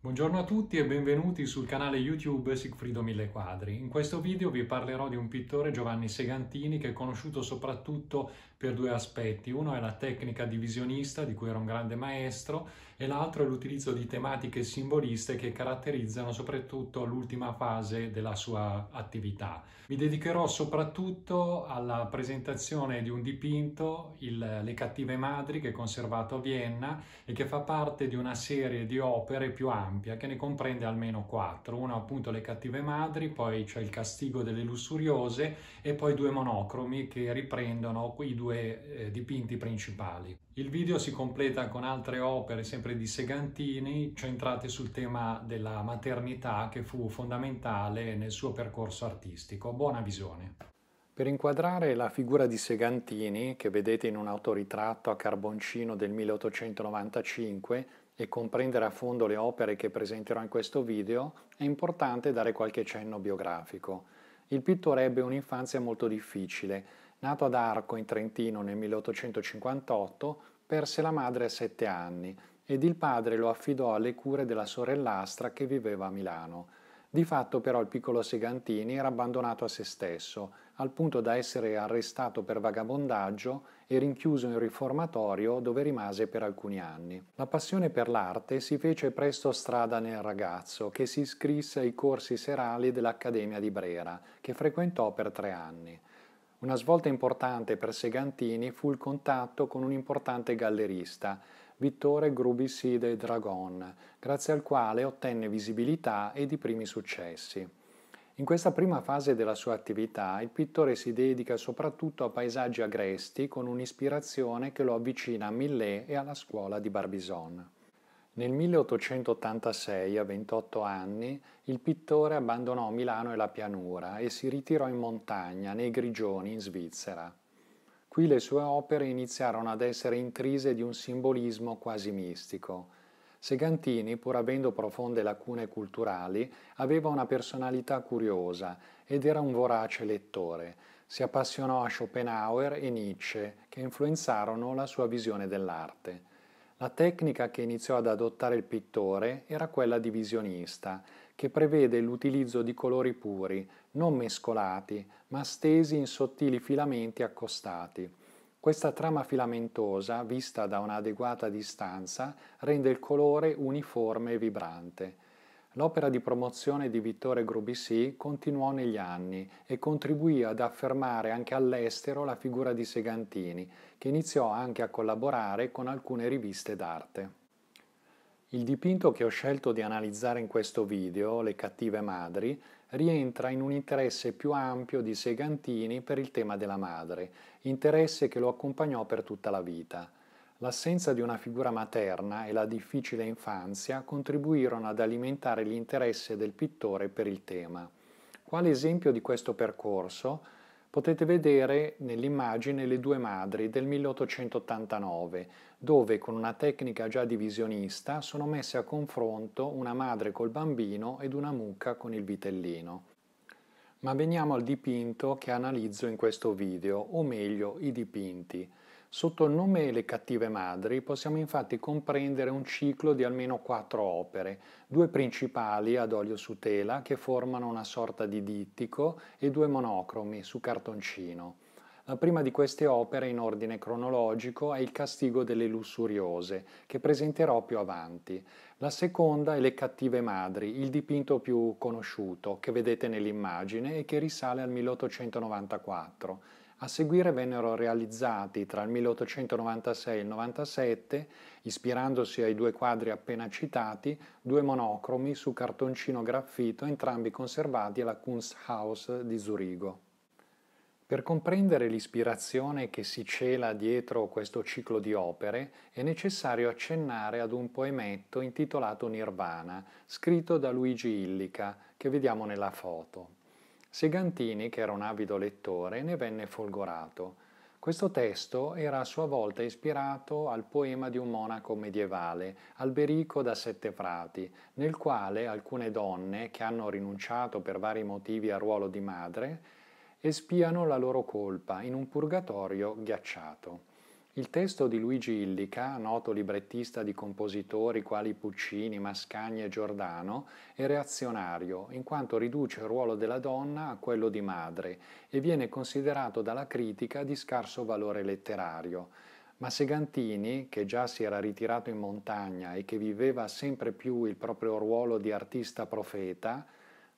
Buongiorno a tutti e benvenuti sul canale YouTube Sigfrido Millequadri. In questo video vi parlerò di un pittore, Giovanni Segantini, che è conosciuto soprattutto per due aspetti. Uno è la tecnica divisionista, di cui era un grande maestro, e l'altro è l'utilizzo di tematiche simboliste che caratterizzano soprattutto l'ultima fase della sua attività. Mi dedicherò soprattutto alla presentazione di un dipinto, Le Cattive Madri, che è conservato a Vienna e che fa parte di una serie di opere più ampia, che ne comprende almeno 4. Una appunto Le Cattive Madri, poi c'è Il Castigo delle Lussuriose e poi due monocromi che riprendono i due dipinti principali. Il video si completa con altre opere sempre di Segantini, centrate sul tema della maternità, che fu fondamentale nel suo percorso artistico. Buona visione! Per inquadrare la figura di Segantini, che vedete in un autoritratto a carboncino del 1895, e comprendere a fondo le opere che presenterò in questo video, è importante dare qualche cenno biografico. Il pittore ebbe un'infanzia molto difficile. Nato ad Arco in Trentino nel 1858, perse la madre a 7 anni ed il padre lo affidò alle cure della sorellastra che viveva a Milano. Di fatto però il piccolo Segantini era abbandonato a se stesso, al punto da essere arrestato per vagabondaggio e rinchiuso in un riformatorio dove rimase per alcuni anni. La passione per l'arte si fece presto strada nel ragazzo, che si iscrisse ai corsi serali dell'Accademia di Brera, che frequentò per 3 anni. Una svolta importante per Segantini fu il contatto con un importante gallerista, Vittore Grubicy de Dragon, grazie al quale ottenne visibilità ed i primi successi. In questa prima fase della sua attività il pittore si dedica soprattutto a paesaggi agresti, con un'ispirazione che lo avvicina a Millet e alla scuola di Barbizon. Nel 1886, a 28 anni, il pittore abbandonò Milano e la pianura e si ritirò in montagna, nei Grigioni, in Svizzera. Qui le sue opere iniziarono ad essere intrise di un simbolismo quasi mistico. Segantini, pur avendo profonde lacune culturali, aveva una personalità curiosa ed era un vorace lettore. Si appassionò a Schopenhauer e Nietzsche, che influenzarono la sua visione dell'arte. La tecnica che iniziò ad adottare il pittore era quella divisionista, che prevede l'utilizzo di colori puri, non mescolati, ma stesi in sottili filamenti accostati. Questa trama filamentosa, vista da un'adeguata distanza, rende il colore uniforme e vibrante. L'opera di promozione di Vittore Grubicy continuò negli anni e contribuì ad affermare anche all'estero la figura di Segantini, che iniziò anche a collaborare con alcune riviste d'arte. Il dipinto che ho scelto di analizzare in questo video, Le Cattive Madri, rientra in un interesse più ampio di Segantini per il tema della madre, interesse che lo accompagnò per tutta la vita. L'assenza di una figura materna e la difficile infanzia contribuirono ad alimentare l'interesse del pittore per il tema. Quale esempio di questo percorso potete vedere nell'immagine Le due madri del 1889, dove con una tecnica già divisionista sono messe a confronto una madre col bambino ed una mucca con il vitellino. Ma veniamo al dipinto che analizzo in questo video, o meglio i dipinti. Sotto il nome Le Cattive Madri possiamo infatti comprendere un ciclo di almeno 4 opere, 2 principali ad olio su tela che formano una sorta di dittico e 2 monocromi su cartoncino. La prima di queste opere in ordine cronologico è Il Castigo delle Lussuriose, che presenterò più avanti. La seconda è Le Cattive Madri, il dipinto più conosciuto che vedete nell'immagine e che risale al 1894. A seguire vennero realizzati tra il 1896 e il 1897, ispirandosi ai 2 quadri appena citati, 2 monocromi su cartoncino graffito, entrambi conservati alla Kunsthaus di Zurigo. Per comprendere l'ispirazione che si cela dietro questo ciclo di opere è necessario accennare ad un poemetto intitolato Nirvana, scritto da Luigi Illica, che vediamo nella foto. Segantini, che era un avido lettore, ne venne folgorato. Questo testo era a sua volta ispirato al poema di un monaco medievale, Alberico da Sette Frati, nel quale alcune donne, che hanno rinunciato per vari motivi al ruolo di madre, espiano la loro colpa in un purgatorio ghiacciato. Il testo di Luigi Illica, noto librettista di compositori quali Puccini, Mascagni e Giordano, è reazionario, in quanto riduce il ruolo della donna a quello di madre e viene considerato dalla critica di scarso valore letterario. Ma Segantini, che già si era ritirato in montagna e che viveva sempre più il proprio ruolo di artista profeta,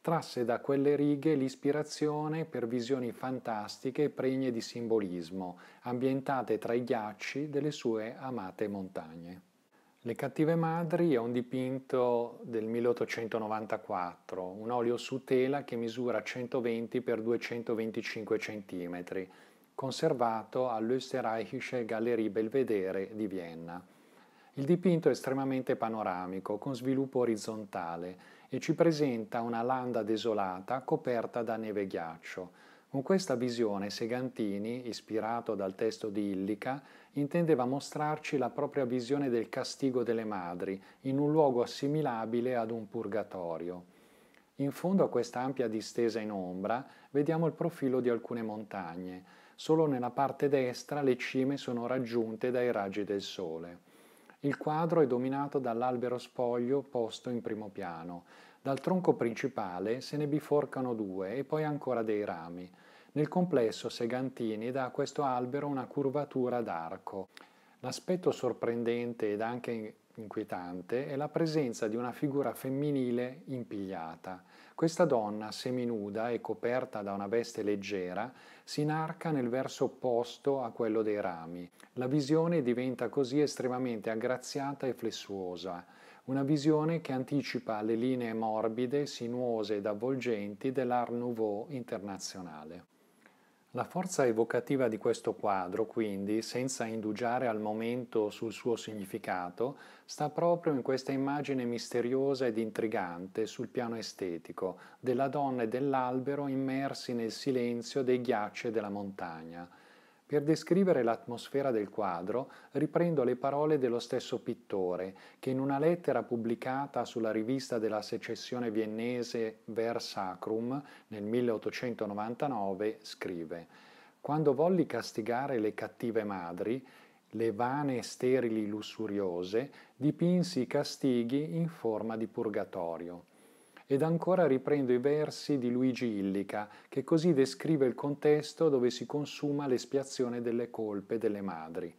trasse da quelle righe l'ispirazione per visioni fantastiche pregne di simbolismo, ambientate tra i ghiacci delle sue amate montagne. Le Cattive Madri è un dipinto del 1894, un olio su tela che misura 120 x 225 cm, conservato all'Österreichische Galerie Belvedere di Vienna. Il dipinto è estremamente panoramico, con sviluppo orizzontale, e ci presenta una landa desolata coperta da neve e ghiaccio. Con questa visione Segantini, ispirato dal testo di Illica, intendeva mostrarci la propria visione del castigo delle madri, in un luogo assimilabile ad un purgatorio. In fondo a questa ampia distesa in ombra vediamo il profilo di alcune montagne. Solo nella parte destra le cime sono raggiunte dai raggi del sole. Il quadro è dominato dall'albero spoglio posto in primo piano. Dal tronco principale se ne biforcano due e poi ancora dei rami. Nel complesso Segantini dà a questo albero una curvatura ad arco. L'aspetto sorprendente ed anche inquietante è la presenza di una figura femminile impigliata. Questa donna, seminuda e coperta da una veste leggera, si inarca nel verso opposto a quello dei rami. La visione diventa così estremamente aggraziata e flessuosa, una visione che anticipa le linee morbide, sinuose ed avvolgenti dell'Art Nouveau internazionale. La forza evocativa di questo quadro, quindi, senza indugiare al momento sul suo significato, sta proprio in questa immagine misteriosa ed intrigante sul piano estetico, della donna e dell'albero immersi nel silenzio dei ghiacci della montagna. Per descrivere l'atmosfera del quadro riprendo le parole dello stesso pittore, che in una lettera pubblicata sulla rivista della secessione viennese Versacrum nel 1899 scrive: «Quando volli castigare le cattive madri, le vane e sterili lussuriose, dipinsi i castighi in forma di purgatorio». Ed ancora riprendo i versi di Luigi Illica, che così descrive il contesto dove si consuma l'espiazione delle colpe delle madri.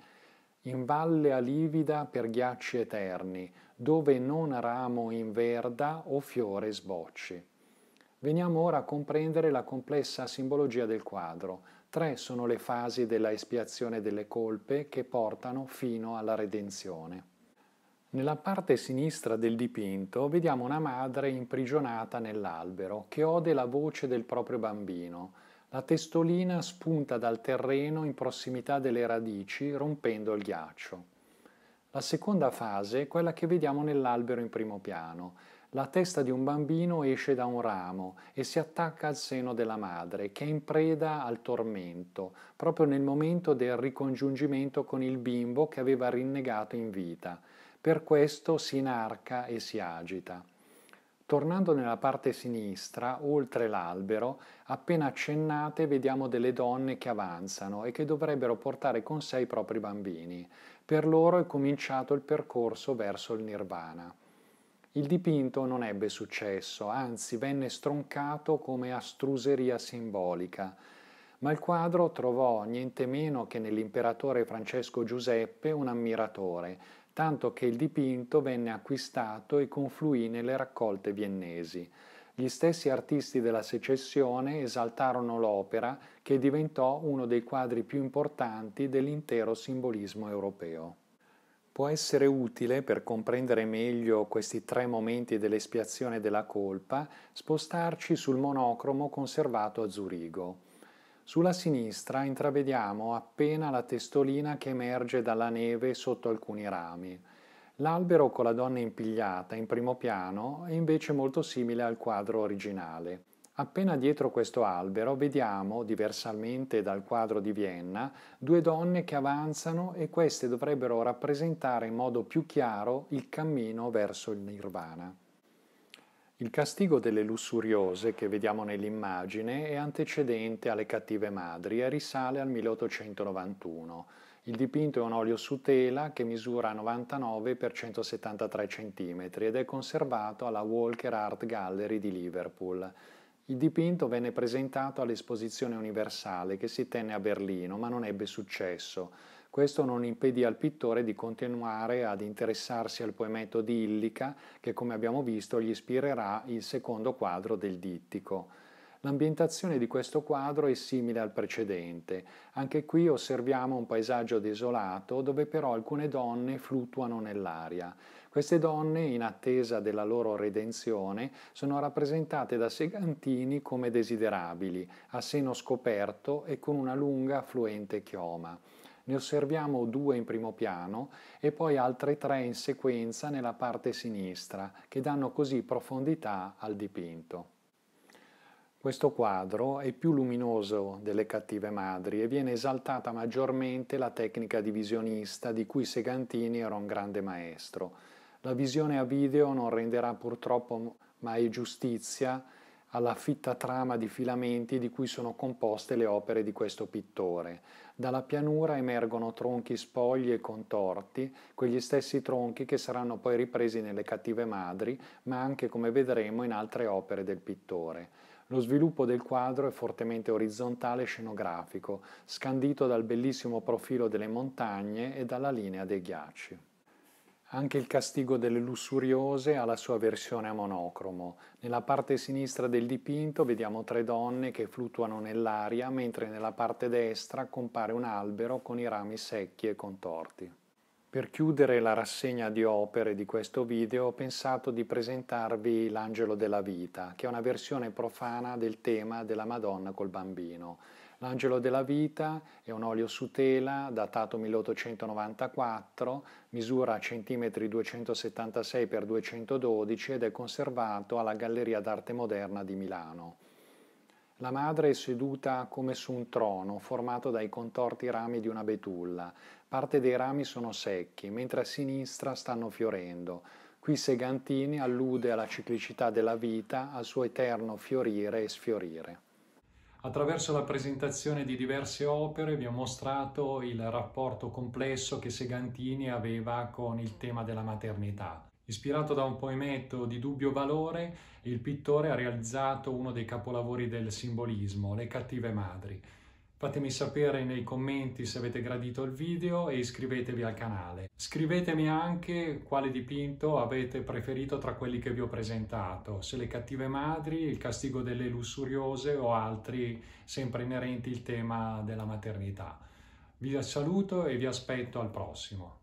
«In valle alivida per ghiacci eterni, dove non ramo inverda o fiore sbocci». Veniamo ora a comprendere la complessa simbologia del quadro. Tre sono le fasi della espiazione delle colpe che portano fino alla redenzione. Nella parte sinistra del dipinto vediamo una madre imprigionata nell'albero che ode la voce del proprio bambino. La testolina spunta dal terreno in prossimità delle radici rompendo il ghiaccio. La seconda fase è quella che vediamo nell'albero in primo piano. La testa di un bambino esce da un ramo e si attacca al seno della madre che è in preda al tormento, proprio nel momento del ricongiungimento con il bimbo che aveva rinnegato in vita. Per questo si inarca e si agita. Tornando nella parte sinistra, oltre l'albero, appena accennate vediamo delle donne che avanzano e che dovrebbero portare con sé i propri bambini. Per loro è cominciato il percorso verso il nirvana. Il dipinto non ebbe successo, anzi venne stroncato come astruseria simbolica. Ma il quadro trovò niente meno che nell'imperatore Francesco Giuseppe un ammiratore, tanto che il dipinto venne acquistato e confluì nelle raccolte viennesi. Gli stessi artisti della secessione esaltarono l'opera, che diventò uno dei quadri più importanti dell'intero simbolismo europeo. Può essere utile, per comprendere meglio questi tre momenti dell'espiazione della colpa, spostarci sul monocromo conservato a Zurigo. Sulla sinistra intravediamo appena la testolina che emerge dalla neve sotto alcuni rami. L'albero con la donna impigliata in primo piano è invece molto simile al quadro originale. Appena dietro questo albero vediamo, diversamente dal quadro di Vienna, due donne che avanzano e queste dovrebbero rappresentare in modo più chiaro il cammino verso il nirvana. Il castigo delle lussuriose che vediamo nell'immagine è antecedente alle Cattive Madri e risale al 1891. Il dipinto è un olio su tela che misura 99 x 173 cm ed è conservato alla Walker Art Gallery di Liverpool. Il dipinto venne presentato all'Esposizione Universale che si tenne a Berlino, ma non ebbe successo. Questo non impedì al pittore di continuare ad interessarsi al poemetto di Illica, che come abbiamo visto gli ispirerà il secondo quadro del dittico. L'ambientazione di questo quadro è simile al precedente. Anche qui osserviamo un paesaggio desolato dove però alcune donne fluttuano nell'aria. Queste donne, in attesa della loro redenzione, sono rappresentate da Segantini come desiderabili, a seno scoperto e con una lunga fluente chioma. Ne osserviamo due in primo piano e poi altre tre in sequenza nella parte sinistra, che danno così profondità al dipinto. Questo quadro è più luminoso delle Cattive Madri e viene esaltata maggiormente la tecnica divisionista di cui Segantini era un grande maestro. La visione a video non renderà purtroppo mai giustizia alla fitta trama di filamenti di cui sono composte le opere di questo pittore. Dalla pianura emergono tronchi spogli e contorti, quegli stessi tronchi che saranno poi ripresi nelle Cattive Madri, ma anche, come vedremo, in altre opere del pittore. Lo sviluppo del quadro è fortemente orizzontale e scenografico, scandito dal bellissimo profilo delle montagne e dalla linea dei ghiacci. Anche il Castigo delle Lussuriose ha la sua versione a monocromo. Nella parte sinistra del dipinto vediamo tre donne che fluttuano nell'aria, mentre nella parte destra compare un albero con i rami secchi e contorti. Per chiudere la rassegna di opere di questo video ho pensato di presentarvi L'Angelo della Vita, che è una versione profana del tema della Madonna col bambino. L'Angelo della Vita è un olio su tela datato 1894, misura centimetri 276 x 212 ed è conservato alla Galleria d'Arte Moderna di Milano. La madre è seduta come su un trono, formato dai contorti rami di una betulla. Parte dei rami sono secchi, mentre a sinistra stanno fiorendo. Qui Segantini allude alla ciclicità della vita, al suo eterno fiorire e sfiorire. Attraverso la presentazione di diverse opere vi ho mostrato il rapporto complesso che Segantini aveva con il tema della maternità. Ispirato da un poemetto di dubbio valore, il pittore ha realizzato uno dei capolavori del simbolismo, Le Cattive Madri. Fatemi sapere nei commenti se avete gradito il video e iscrivetevi al canale. Scrivetemi anche quale dipinto avete preferito tra quelli che vi ho presentato, se Le Cattive Madri, Il Castigo delle Lussuriose o altri sempre inerenti al tema della maternità. Vi saluto e vi aspetto al prossimo.